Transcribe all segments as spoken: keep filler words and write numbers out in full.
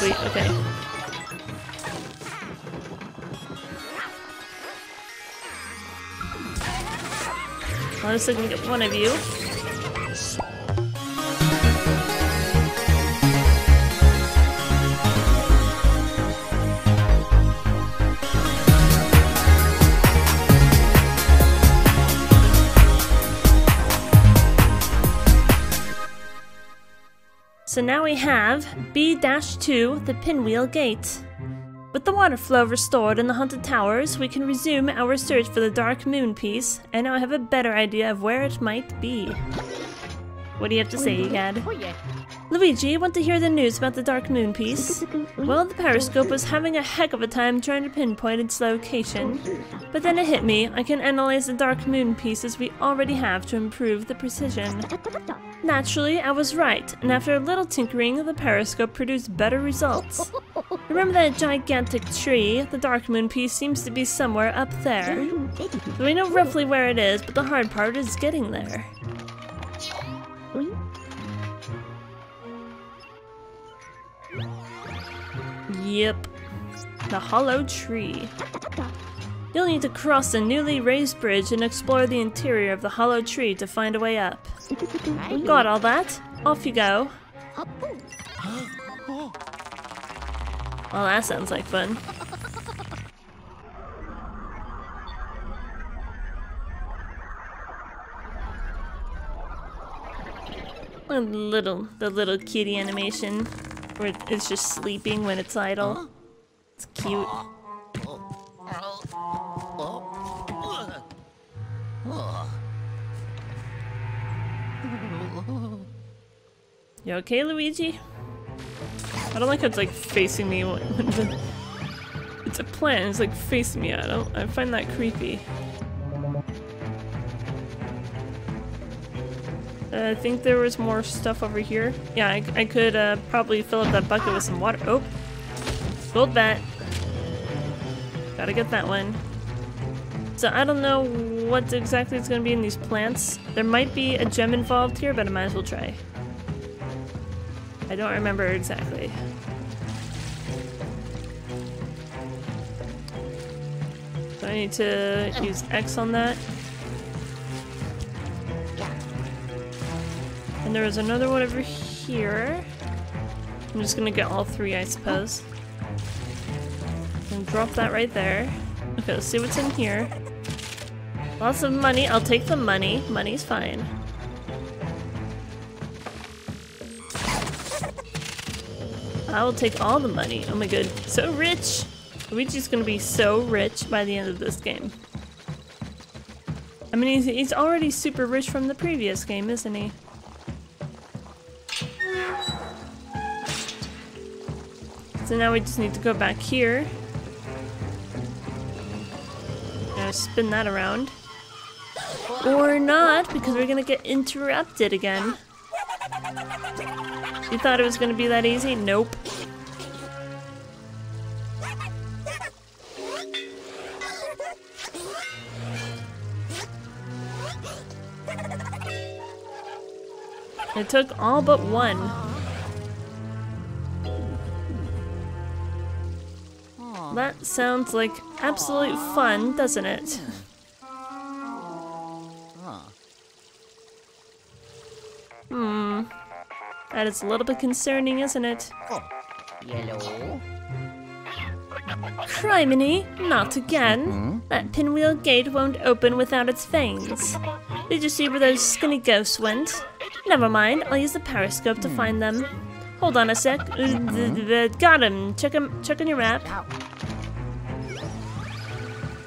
sweet, okay. Honestly, I can get one of you. So now we have B two, the pinwheel gate. With the water flow restored in the haunted towers, we can resume our search for the dark moon piece, and now I have a better idea of where it might be. What do you have to say, Egad? Oh, yeah. Luigi, want to hear the news about the dark moon piece? Well, the periscope was having a heck of a time trying to pinpoint its location, but then it hit me. I can analyze the dark moon pieces we already have to improve the precision. Naturally, I was right, and after a little tinkering, the periscope produced better results. Remember that gigantic tree? The dark moon piece seems to be somewhere up there. So we know roughly where it is, but the hard part is getting there. Yep. The hollow tree. You'll need to cross a newly raised bridge and explore the interior of the hollow tree to find a way up. Got all that? Off you go. Well, that sounds like fun. The little, the little kitty animation. Where it's just sleeping when it's idle. It's cute. You okay, Luigi? I don't like how it's like facing me. It's a plant. It's like facing me. I don't. I find that creepy. Uh, I think there was more stuff over here. Yeah, I, I could uh, probably fill up that bucket with some water. Oh! Gold bat. Gotta get that one. So I don't know what exactly is going to be in these plants. There might be a gem involved here, but I might as well try. I don't remember exactly. So I need to use X on that. And there is another one over here. I'm just gonna get all three, I suppose. And drop that right there. Okay, let's see what's in here. Lots of money. I'll take the money. Money's fine. I will take all the money. Oh my god. So rich! Luigi's gonna be so rich by the end of this game. I mean, he's, he's already super rich from the previous game, isn't he? So now we just need to go back here. Now spin that around. Or not, because we're gonna get interrupted again. You thought it was gonna be that easy? Nope. It took all but one. That sounds like absolute fun, doesn't it? Hmm. That is a little bit concerning, isn't it? Yellow. Criminy, not again. That pinwheel gate won't open without its fangs. Did you see where those skinny ghosts went? Never mind, I'll use the periscope to find them. Hold on a sec. Got him. Check him. Check on your map.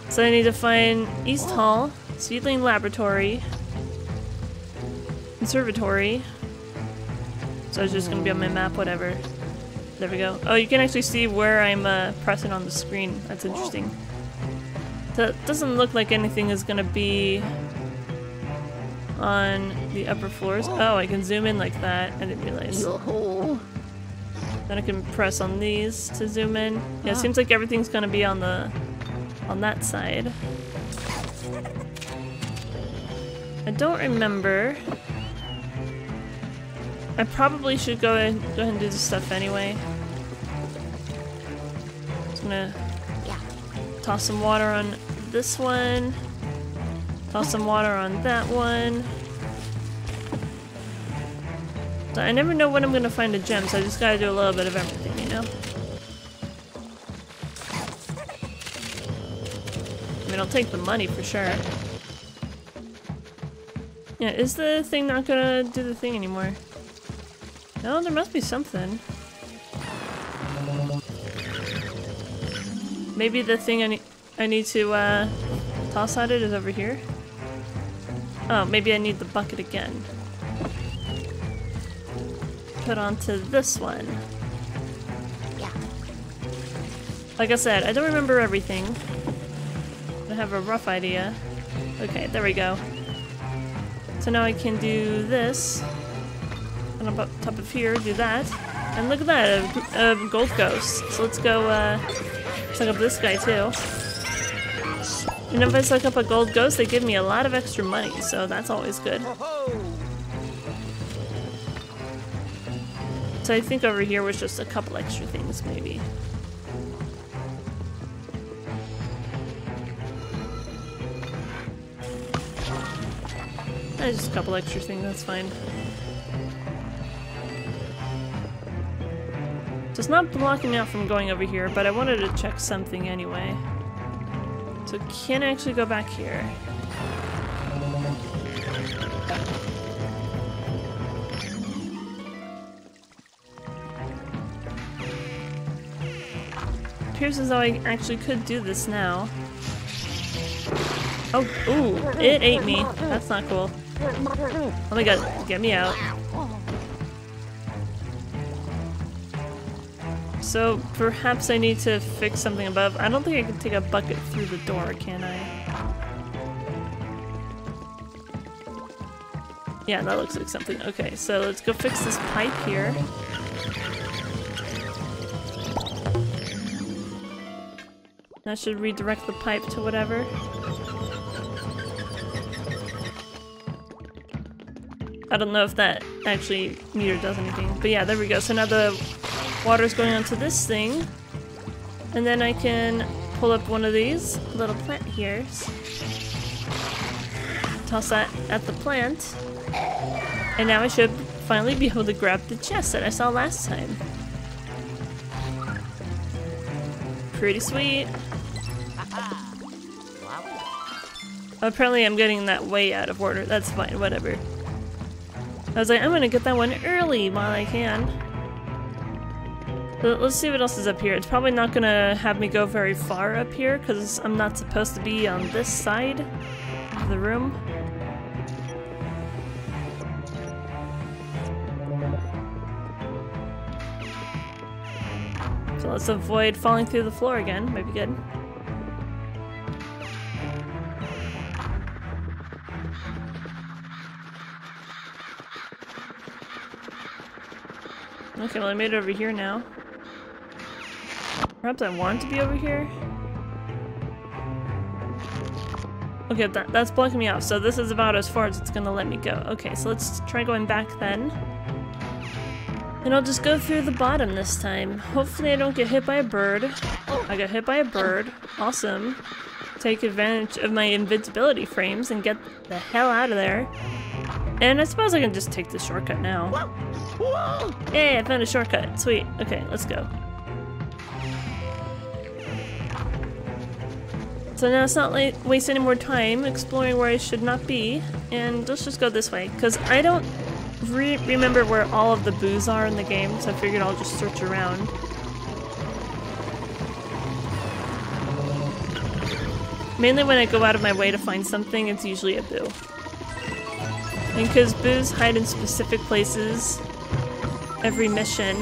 So I need to find East Hall, Seedling Laboratory, Conservatory. So it's just gonna be on my map, whatever. There we go. Oh, you can actually see where I'm uh, pressing on the screen. That's interesting. So it doesn't look like anything is gonna be on the upper floors. Oh, I can zoom in like that. I didn't realize. Then I can press on these to zoom in. Yeah, it seems like everything's gonna be on the on that side. I don't remember. I probably should go, in, go ahead and do this stuff anyway. gonna yeah. toss some water on this one. Toss some water on that one. So I never know when I'm gonna find a gem, so I just gotta do a little bit of everything, you know? I mean, I'll take the money for sure. Yeah, is the thing not gonna do the thing anymore? No, there must be something. Maybe the thing I, ne I need to uh, toss at it is over here? Oh, maybe I need the bucket again. Put onto this one. Yeah. Like I said, I don't remember everything. I have a rough idea. Okay, there we go. So now I can do this. And up top of here, do that. And look at that, a, a gold ghost. So let's go, uh, suck up this guy too. And if I suck up a gold ghost, they give me a lot of extra money, so that's always good. So I think over here was just a couple extra things, maybe. Uh, just a couple extra things, that's fine. So it's not blocking me out from going over here, but I wanted to check something anyway. So can I actually go back here? Appears as though I actually could do this now. Oh, ooh, it ate me. That's not cool. Oh my god, get me out. So perhaps I need to fix something above. I don't think I can take a bucket through the door, can I? Yeah, that looks like something. Okay, so let's go fix this pipe here. That should redirect the pipe to whatever. I don't know if that actually meter does anything, but yeah, there we go. So now the water's going onto this thing, and then I can pull up one of these little plant here. Toss that at the plant, and now I should finally be able to grab the chest that I saw last time. Pretty sweet. Apparently I'm getting that way out of order. That's fine, whatever. I was like, I'm gonna get that one early while I can. Let's see what else is up here. It's probably not gonna have me go very far up here because I'm not supposed to be on this side of the room. So let's avoid falling through the floor again. Might be good. Okay, well I made it over here now. Perhaps I want to be over here? Okay, that, that's blocking me off, so this is about as far as it's gonna let me go. Okay, so let's try going back then. And I'll just go through the bottom this time. Hopefully I don't get hit by a bird. I got hit by a bird. Awesome. Take advantage of my invincibility frames and get the hell out of there. And I suppose I can just take the shortcut now. Hey, I found a shortcut. Sweet. Okay, let's go. So now it's not like waste any more time exploring where I should not be. And let's just go this way, because I don't re remember where all of the boos are in the game, so I figured I'll just search around. Mainly when I go out of my way to find something, it's usually a boo. And because boos hide in specific places every mission,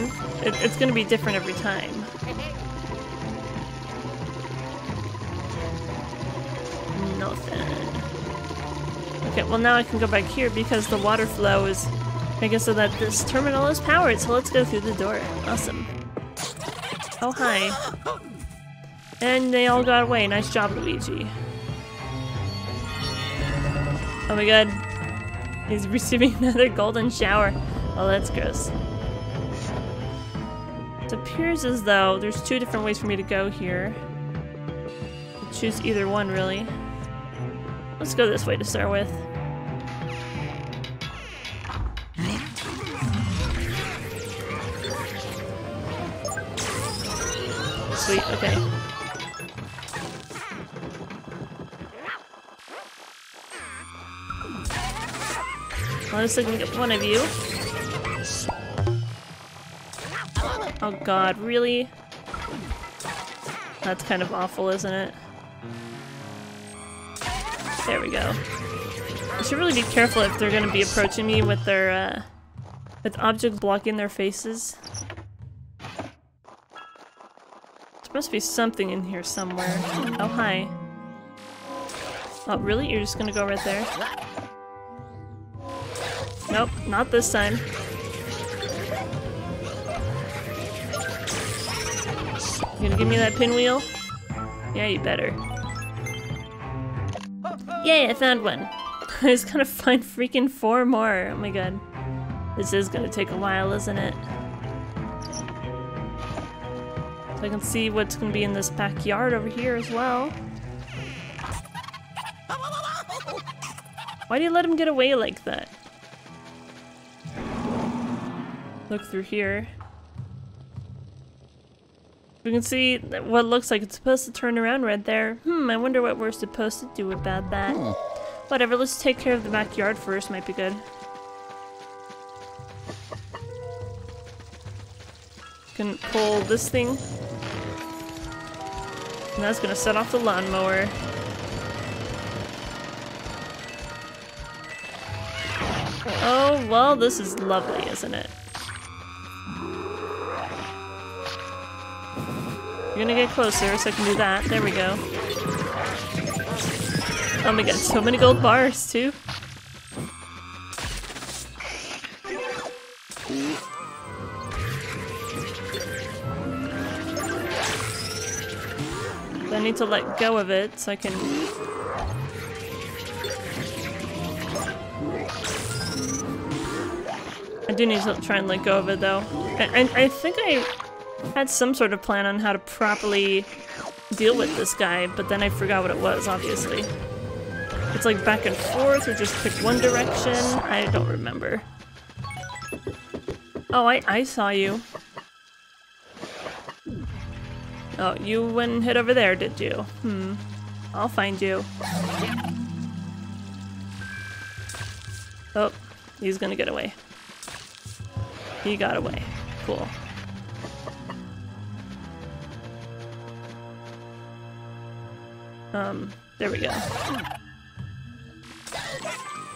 it, it's going to be different every time. Nothing. Okay, well now I can go back here because the water flow is making so that this terminal is powered, so let's go through the door. Awesome. Oh, hi. And they all got away. Nice job, Luigi. Oh my god. He's receiving another golden shower. Oh, that's gross. It appears as though there's two different ways for me to go here. I'll choose either one, really. Let's go this way to start with. Sweet, okay. I'll just looking at one of you. Oh god, really? That's kind of awful, isn't it? There we go. I should really be careful if they're gonna be approaching me with their, uh... with objects blocking their faces. There must be something in here somewhere. Oh, hi. Oh, really? You're just gonna go right there? Nope, not this time. You gonna give me that pinwheel? Yeah, you better. Yay, I found one! I just gotta find freaking four more! Oh my god. This is gonna take a while, isn't it? So I can see what's gonna be in this backyard over here as well. Why do you let him get away like that? Look through here. We can see what looks like it's supposed to turn around right there. Hmm, I wonder what we're supposed to do about that. Hmm. Whatever, let's take care of the backyard first, might be good. Can pull this thing. And that's gonna set off the lawnmower. Oh, well, this is lovely, isn't it? You're gonna get closer, so I can do that. There we go. Oh my god, so many gold bars, too. I need to let go of it, so I can... I do need to try and let go of it, though. I, I, I think I... had some sort of plan on how to properly deal with this guy, but then I forgot what it was, obviously. It's like back and forth, or just pick one direction. I don't remember. Oh, I, I saw you. Oh, you went and hid over there, did you? Hmm. I'll find you. Oh, he's gonna get away. He got away. Cool. Um, there we go.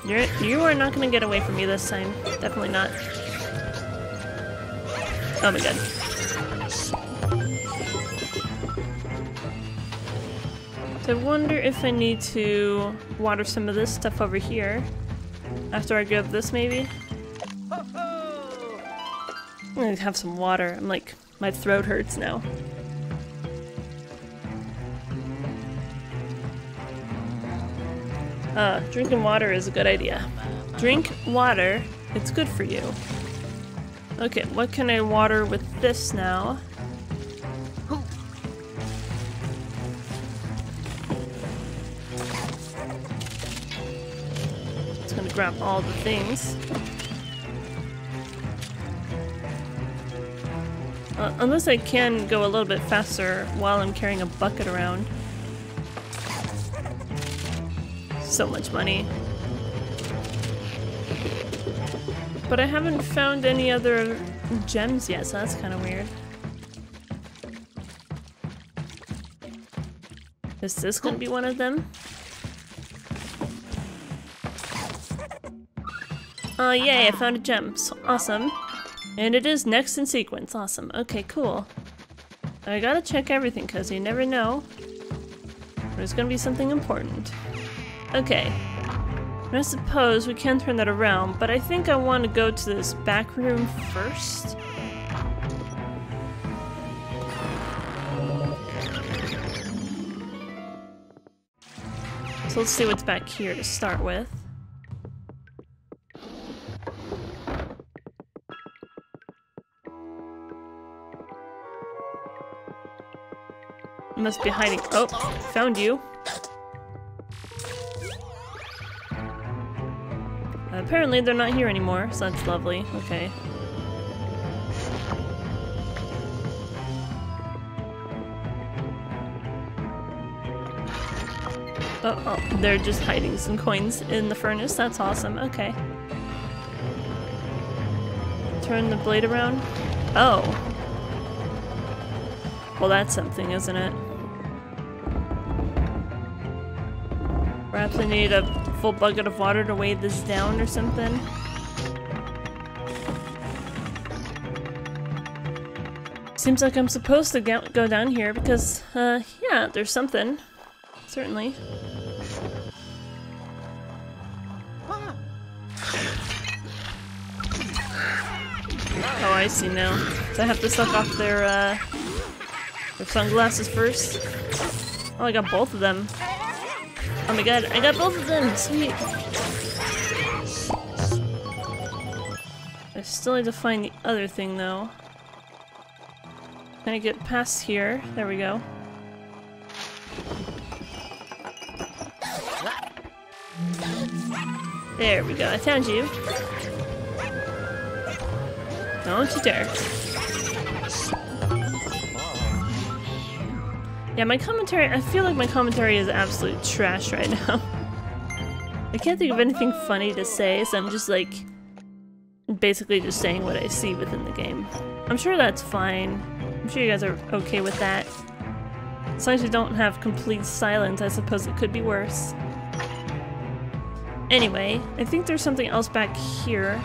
You're, you are not gonna get away from me this time. Definitely not. Oh my god. So I wonder if I need to water some of this stuff over here. After I grab this, maybe? I'm gonna have some water. I'm like, my throat hurts now. Uh, drinking water is a good idea. Drink water. It's good for you. Okay, what can I water with this now? It's gonna grab all the things. Uh, unless I can go a little bit faster while I'm carrying a bucket around. So much money. But I haven't found any other gems yet, so that's kind of weird. Is this gonna be one of them? Oh, yay, I found a gem. So awesome. And it is next in sequence. Awesome. Okay, cool. I gotta check everything, because you never know. There's gonna be something important. Okay, I suppose we can turn that around, but I think I want to go to this back room first. So let's see what's back here to start with. I must be hiding. Oh, found you. Uh, apparently they're not here anymore, so that's lovely. Okay. Oh, oh, they're just hiding some coins in the furnace. That's awesome. Okay. Turn the blade around. Oh. Well, that's something, isn't it? Perhaps I need a full bucket of water to weigh this down or something. Seems like I'm supposed to go down here because, uh, yeah, there's something. Certainly. Oh, I see now. So I have to suck off their, uh, their sunglasses first. Oh, I got both of them. Oh my god, I got both of them! Sweet! I still need to find the other thing, though. Can I get past here? There we go. There we go, I found you. Don't you dare. Yeah, my commentary, I feel like my commentary is absolute trash right now. I can't think of anything funny to say, so I'm just like, basically just saying what I see within the game. I'm sure that's fine. I'm sure you guys are okay with that. As long as you don't have complete silence, I suppose it could be worse. Anyway, I think there's something else back here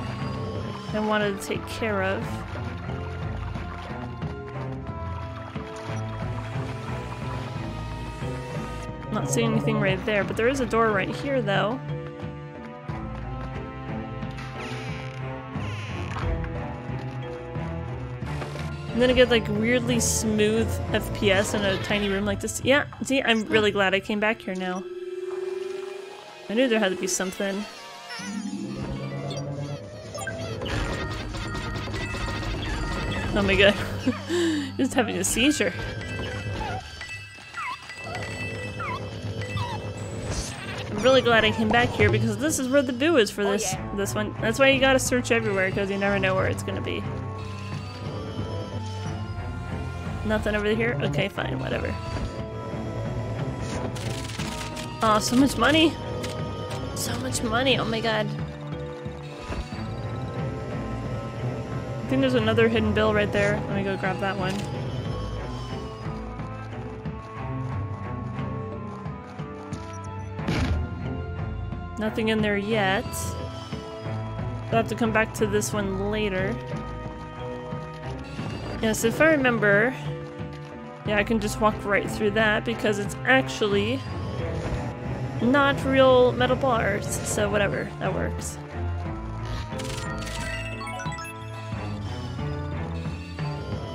I wanted to take care of. Not seeing anything right there, but there is a door right here, though. And then I get like weirdly smooth F P S in a tiny room like this. Yeah, see, I'm really glad I came back here now. I knew there had to be something. Oh my god. Just having a seizure. I'm really glad I came back here because this is where the boo is for this, oh, yeah. this one. That's why you gotta search everywhere because you never know where it's gonna be. Nothing over here? Okay, fine, whatever. Aw, oh, so much money! So much money, oh my god. I think there's another hidden bill right there. Let me go grab that one. Nothing in there yet. I'll have to come back to this one later. Yes, if I remember, yeah, I can just walk right through that because it's actually not real metal bars, so whatever, that works.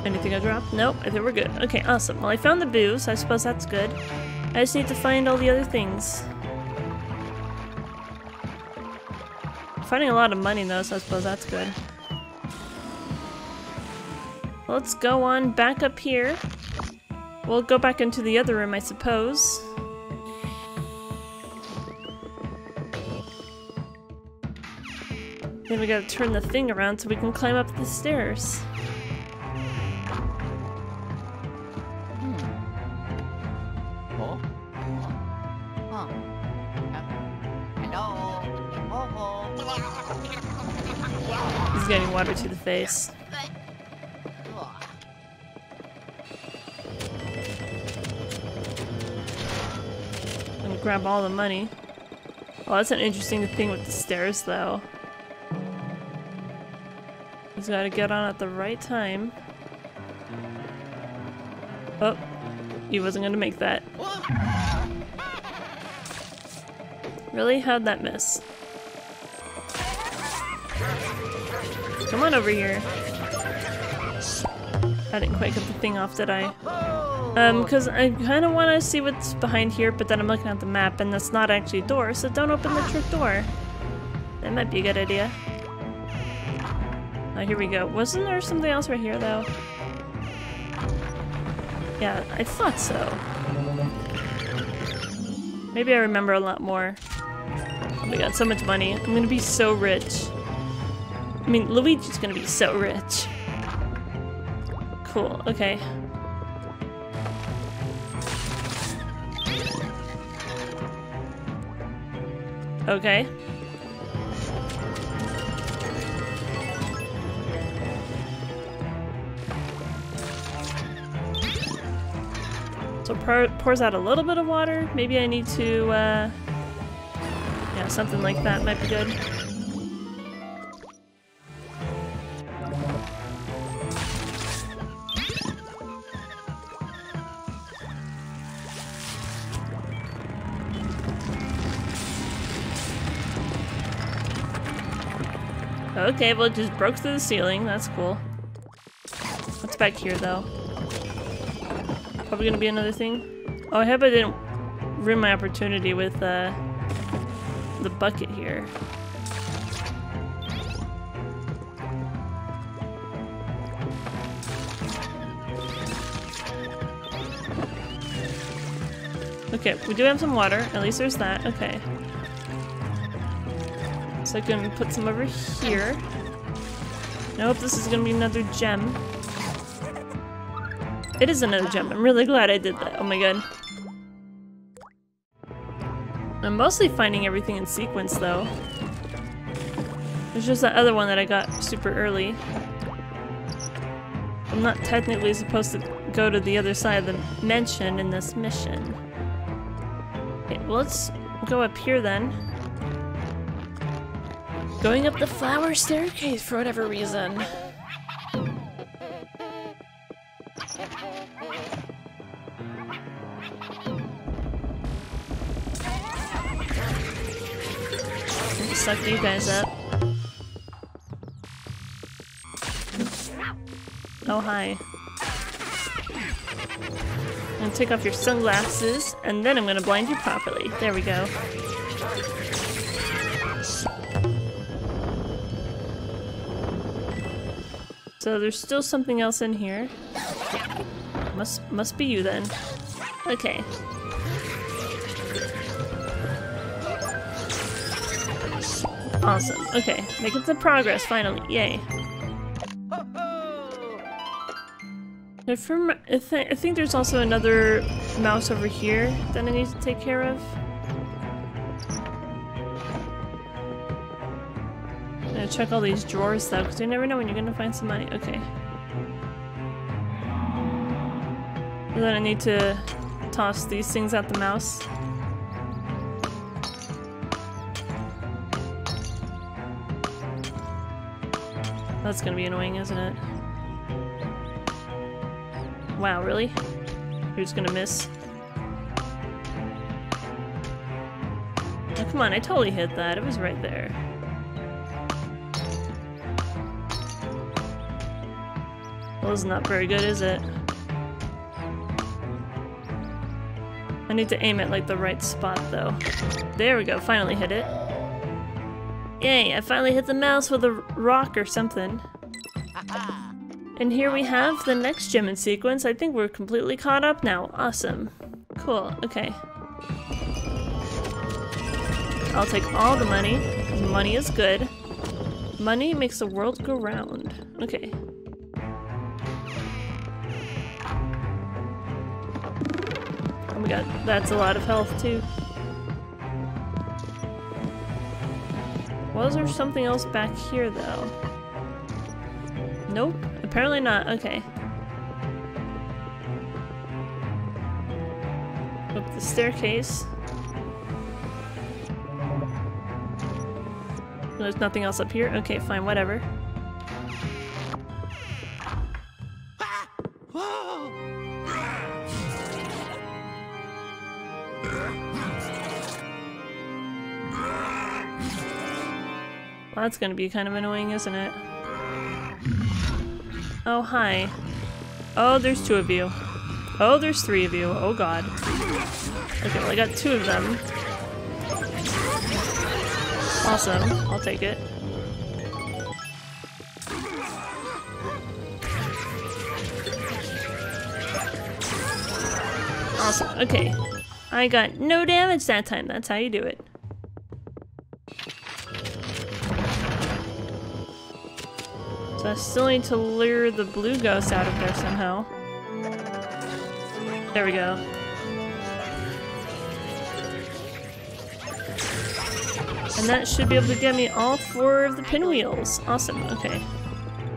Anything I dropped? Nope, I think we're good. Okay, awesome. Well, I found the boo, so I suppose that's good. I just need to find all the other things. I'm finding a lot of money though, so I suppose that's good. Let's go on back up here. We'll go back into the other room, I suppose. Then we gotta turn the thing around so we can climb up the stairs. Hmm. He's getting water to the face. Grab all the money. Well, that's an interesting thing with the stairs, though. He's got to get on at the right time. Oh, he wasn't going to make that. Really? How'd that miss? Come on over here. I didn't quite get the thing off, did I? Um, because I kind of want to see what's behind here, but then I'm looking at the map, and that's not actually a door, so don't open the trick door. That might be a good idea. Oh, here we go. Wasn't there something else right here, though? Yeah, I thought so. Maybe I remember a lot more. Oh my god, so much money. I'm gonna be so rich. I mean, Luigi's gonna be so rich. Cool, okay. Okay. So it pours out a little bit of water. Maybe I need to, uh... yeah, something like that might be good. Okay, well it just broke through the ceiling. That's cool. What's back here, though? Probably gonna be another thing. Oh, I hope I didn't ruin my opportunity with uh, the bucket here. Okay, we do have some water. At least there's that. Okay. So I can put some over here. And I hope this is gonna be another gem. It is another gem. I'm really glad I did that. Oh my god. I'm mostly finding everything in sequence, though. There's just that other one that I got super early. I'm not technically supposed to go to the other side of the mansion in this mission. Okay, well, let's go up here, then. Going up the flower staircase for whatever reason. Suck you guys up. Oh, hi. I'm gonna take off your sunglasses, and then I'm gonna blind you properly. There we go. So there's still something else in here. Must, must be you then. Okay. Awesome. Okay, making some progress finally. Yay. I, from, I, th I think there's also another mouse over here that I need to take care of. I'm gonna check all these drawers though, because you never know when you're gonna find some money. Okay. And then I need to toss these things at the mouse. That's gonna be annoying, isn't it? Wow, really? You're just gonna miss? Oh, come on, I totally hit that. It was right there. Well, it's not very good, is it? I need to aim at, like, the right spot, though. There we go, finally hit it. Yay, I finally hit the mouse with a rock or something. And here we have the next gem in sequence. I think we're completely caught up now. Awesome. Cool, okay. I'll take all the money, because money is good. Money makes the world go round. Okay. Oh my god, that's a lot of health too. Was there something else back here, though? Nope. Apparently not. Okay. Up the staircase. There's nothing else up here? Okay, fine. Whatever. Well, that's gonna be kind of annoying, isn't it? Oh, hi. Oh, there's two of you. Oh, there's three of you. Oh, god. Okay, well, I got two of them. Awesome. I'll take it. Awesome. Okay. I got no damage that time. That's how you do it. So I still need to lure the blue ghost out of there somehow. There we go. And that should be able to get me all four of the pinwheels. Awesome, okay.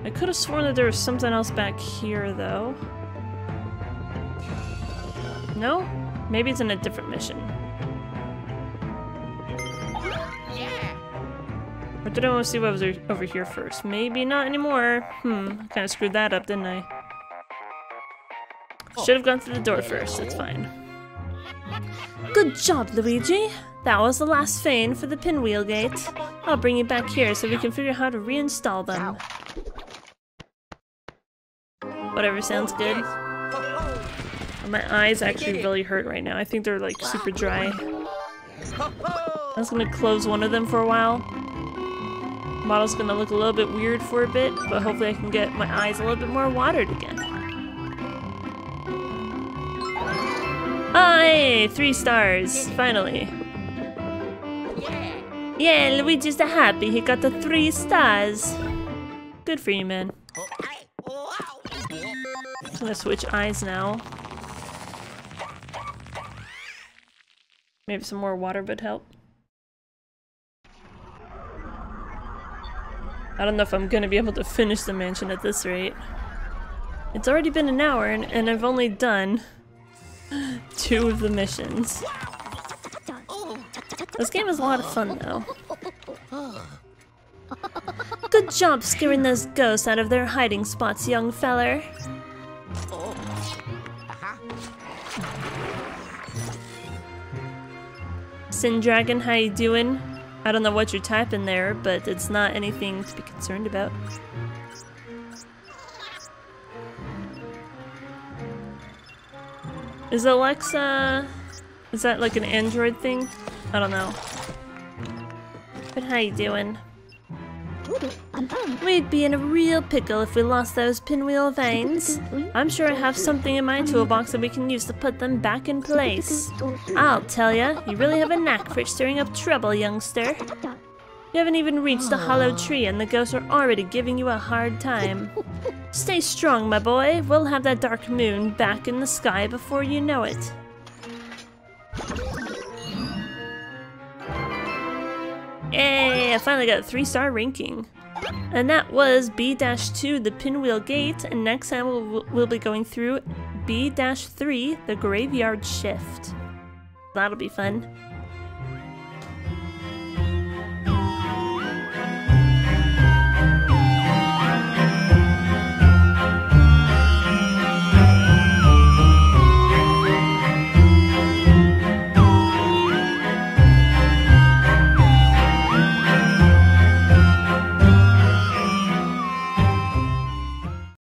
I could have sworn that there was something else back here, though. No? Maybe it's in a different mission. Yeah. Or did I want to see what was over here first? Maybe not anymore. Hmm, kind of screwed that up, didn't I? Should have gone through the door first, it's fine. Good job, Luigi! That was the last vein for the pinwheel gate. I'll bring you back here so we can figure out how to reinstall them. Whatever sounds good. My eyes actually really hurt right now. I think they're like super dry. I was gonna close one of them for a while. Model's gonna look a little bit weird for a bit, but hopefully I can get my eyes a little bit more watered again. Oh, hey, three stars, finally. Yeah, Luigi's the happy. He got the three stars. Good for you, man. I'm gonna switch eyes now. Maybe some more water would help. I don't know if I'm gonna be able to finish the mansion at this rate. It's already been an hour and, and I've only done two of the missions. This game is a lot of fun, though. Good job scaring those ghosts out of their hiding spots, young feller. Sin Dragon, how you doing? I don't know what you're typing there, but it's not anything to be concerned about. Is Alexa... is that like an Android thing? I don't know. But how you doing? We'd be in a real pickle if we lost those pinwheel veins. I'm sure I have something in my toolbox that we can use to put them back in place. I'll tell ya, you really have a knack for stirring up trouble, youngster. You haven't even reached the hollow tree and the ghosts are already giving you a hard time. Stay strong, my boy. We'll have that dark moon back in the sky before you know it. Yay! I finally got a three-star ranking. And that was B two, the pinwheel gate, and next time we'll, we'll be going through B three, the graveyard shift. That'll be fun.